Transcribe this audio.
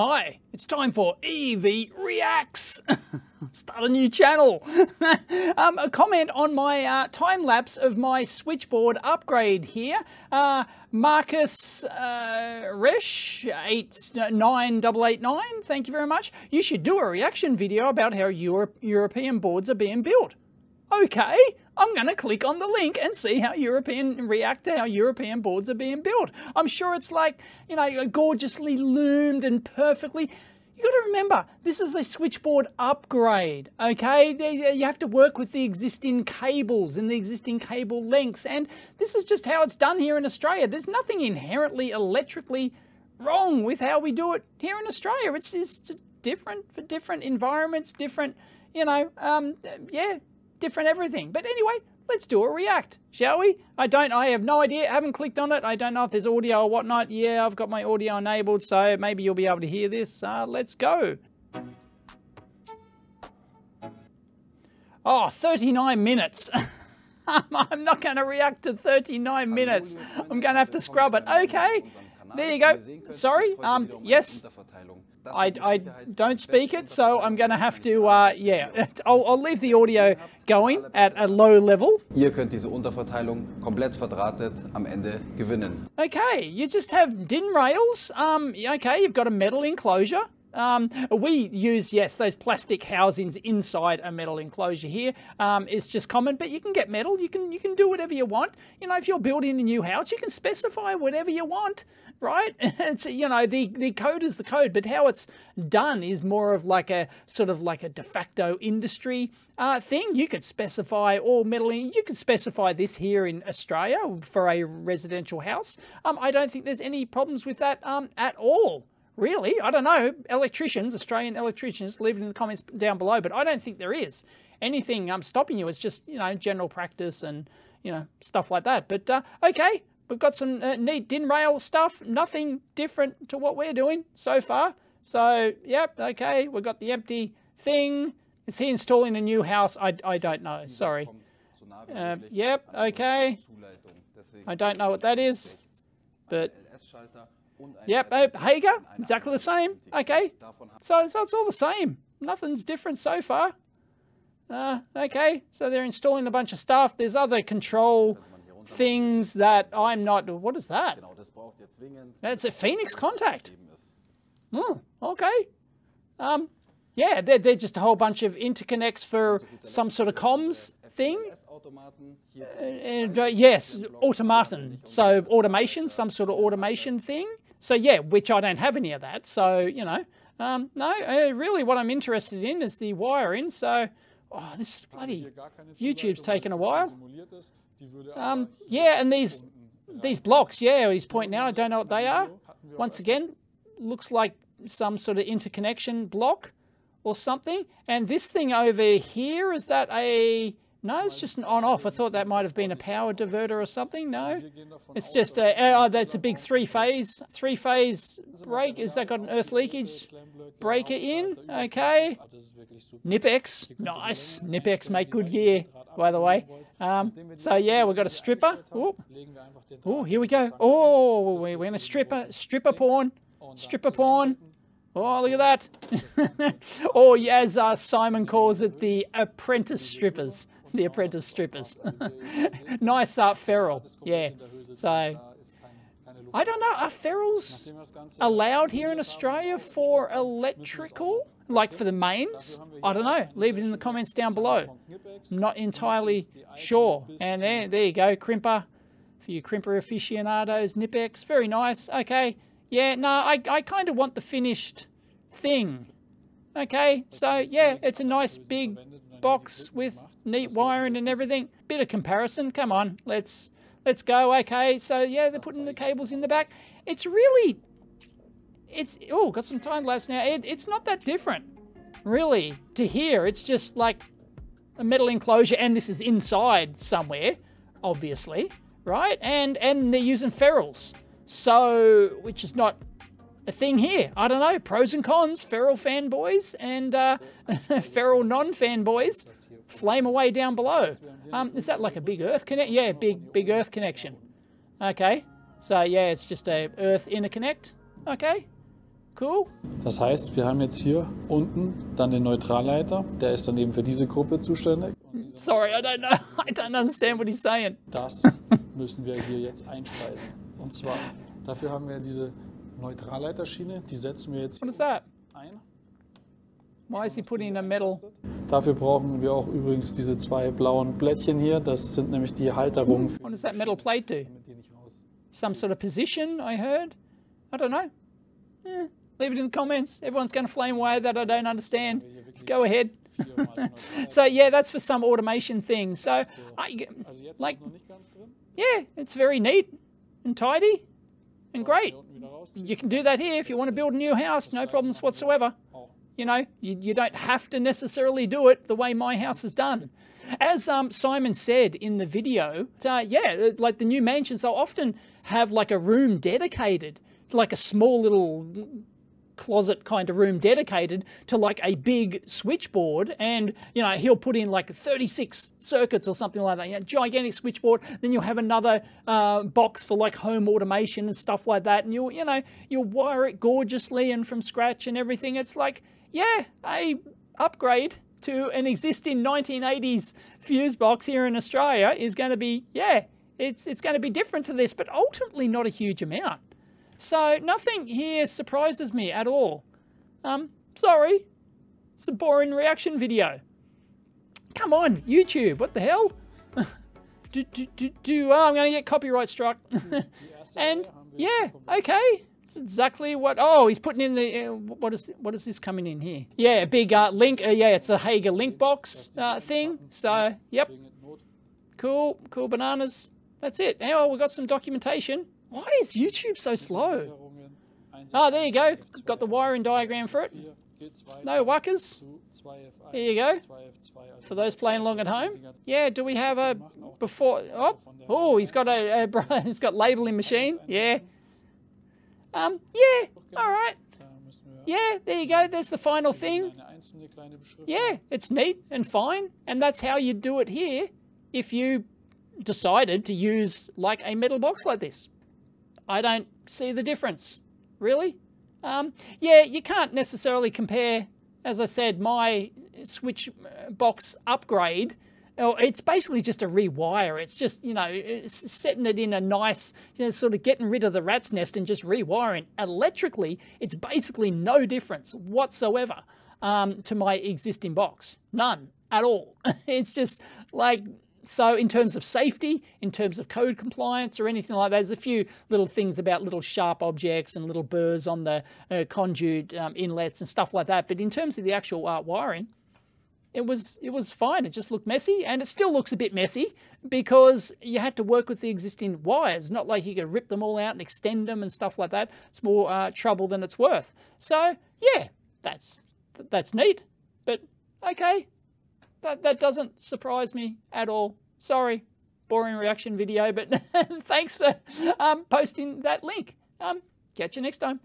Hi, it's time for EV Reacts. Start a new channel. A comment on my time lapse of my switchboard upgrade here. Marcus Resch 89889. Thank you very much. You should do a reaction video about how European boards are being built. Okay, I'm going to click on the link and see how European boards are being built. I'm sure it's like, you know, gorgeously loomed and perfectly. You got to remember, this is a switchboard upgrade, okay? You have to work with the existing cables and the existing cable lengths, and this is just how it's done here in Australia. There's nothing inherently electrically wrong with how we do it here in Australia. It's just different for different environments, different, you know, yeah, different everything. But anyway, let's do a react, shall we? I have no idea, I haven't clicked on it. I don't know if there's audio or whatnot. Yeah, I've got my audio enabled, so maybe you'll be able to hear this. Let's go. Oh, 39 minutes. I'm not going to react to 39 minutes. I'm going to have to scrub it. Okay, there you go. Sorry, yes. I don't speak it, so I'm going to have to, yeah, I'll leave the audio going at a low level. Ihr könnt diese Unterverteilung komplett verdrahtet am Ende gewinnen. Okay, you just have DIN rails. Okay, you've got a metal enclosure. We use, yes, those plastic housings inside a metal enclosure here. It's just common, but you can get metal. You can do whatever you want. You know, if you're building a new house, you can specify whatever you want, right? It's, you know, the code is the code, but how it's done is more of like a sort of like a de facto industry thing. You could specify all metal. You could specify this here in Australia for a residential house. I don't think there's any problems with that at all. Really? I don't know. Electricians, Australian electricians, leave it in the comments down below, but I don't think there is anything stopping you. It's just, you know, general practice and, you know, stuff like that. But, okay, we've got some neat DIN rail stuff, nothing different to what we're doing so far. So, yep, okay, we've got the empty thing. Is he installing a new house? I don't know, sorry. Yep, okay. I don't know what that is, but... Yep, Hager, exactly the same. Okay, so it's all the same. Nothing's different so far. Okay, so they're installing a bunch of stuff. There's other control things that I'm not... What is that? That's a Phoenix Contact. Oh, okay. Yeah, they're just a whole bunch of interconnects for some sort of comms thing. Yes, automaton. So automation, some sort of automation thing. So yeah, which I don't have any of that. So, you know, no, really what I'm interested in is the wiring. So, oh, this bloody YouTube's taken a while. Yeah, and these blocks, yeah, he's pointing out, I don't know what they are. Once again, looks like some sort of interconnection block or something. And this thing over here, is that a... No, it's just an on-off. I thought that might have been a power diverter or something. No, it's just a... Oh, that's a big three-phase break. Is that got an earth leakage breaker in? Okay. Knipex. Nice. Knipex make good gear, by the way. So, yeah, we've got a stripper. Oh, here we go. Oh, we're in a stripper porn. Oh, look at that. Or as Simon calls it, the apprentice strippers. The apprentice strippers. Nice feral, yeah. So, I don't know, are ferals allowed here in Australia for electrical? Like for the mains? I don't know. Leave it in the comments down below. I'm not entirely sure. And there you go, crimper. For you crimper aficionados, Knipex. Very nice, okay. Yeah, no, I kind of want the finished thing. Okay, so yeah, it's a nice big box with neat wiring and everything. Bit of comparison, come on, let's go. Okay, so yeah, they're putting the cables in the back. It's really, oh, got some time lapse now. It's not that different, really, to here. It's just like a metal enclosure, and this is inside somewhere, obviously, right? And they're using ferrules. So, which is not a thing here. I don't know, pros and cons, feral fanboys and feral non-fanboys, flame away down below. Is that like a big earth connect? Yeah, big earth connection. Okay, so yeah, it's just a earth interconnect. Okay, Cool. Das heißt, wir haben jetzt hier unten dann den Neutralleiter, der ist dann eben für diese Gruppe zuständig. Sorry, I don't understand what he's saying. Das müssen wir hier jetzt einspeisen. Und zwar, dafür haben wir diese Neutralleiterschiene, die setzen wir jetzt hier ein. Why is he putting in the middle? Dafür brauchen wir auch übrigens diese zwei blauen Blättchen hier. Das sind nämlich die Halterungen. What does that metal plate do? Some sort of position, I heard? I don't know. Eh, leave it in the comments. Everyone's going to flame away that I don't understand. Go ahead. So yeah, that's for some automation thing. So, like, yeah, it's very neat and tidy and great. You can do that here if you want to build a new house, no problems whatsoever. You know, you don't have to necessarily do it the way my house is done. As Simon said in the video, yeah, like the new mansions, they'll often have like a room dedicated, like a small little closet kind of room dedicated to like a big switchboard. And, you know, he'll put in like 36 circuits or something like that, you know, gigantic switchboard. Then you'll have another box for like home automation and stuff like that. And you'll, you know, you'll wire it gorgeously and from scratch and everything. It's like, yeah, a upgrade to an existing 1980s fuse box here in Australia is going to be, yeah, it's going to be different to this, but ultimately not a huge amount. So nothing here surprises me at all. Sorry, it's a boring reaction video. Come on, YouTube, what the hell? Oh, I'm going to get copyright struck. And yeah, okay. It's exactly what, oh, he's putting in the, what is this coming in here? Yeah, a big link, yeah, it's a Hager link box thing. So, yep. Cool, cool bananas. That's it. Now we've got some documentation. Why is YouTube so slow? Oh, there you go. Got the wiring diagram for it. No whackers. Here you go. For those playing along at home. Yeah, do we have a before, oh, he's got a he's got labeling machine. Yeah. Yeah, all right. Yeah, there you go. There's the final thing. Yeah, it's neat and fine. And that's how you do it here if you decided to use like a metal box like this. I don't see the difference, really. Yeah, you can't necessarily compare, as I said, my switch box upgrade. It's basically just a rewire. It's just, you know, setting it in a nice, you know, sort of getting rid of the rat's nest and just rewiring. Electrically, it's basically no difference whatsoever to my existing box. None at all. It's just like... So in terms of safety, in terms of code compliance or anything like that, there's a few little things about little sharp objects and little burrs on the conduit inlets and stuff like that. But in terms of the actual wiring, it was fine. It just looked messy, and it still looks a bit messy because you had to work with the existing wires. Not like you could rip them all out and extend them and stuff like that. It's more trouble than it's worth. So yeah, that's neat, but okay. That doesn't surprise me at all. Sorry, boring reaction video, but thanks for posting that link. Catch you next time.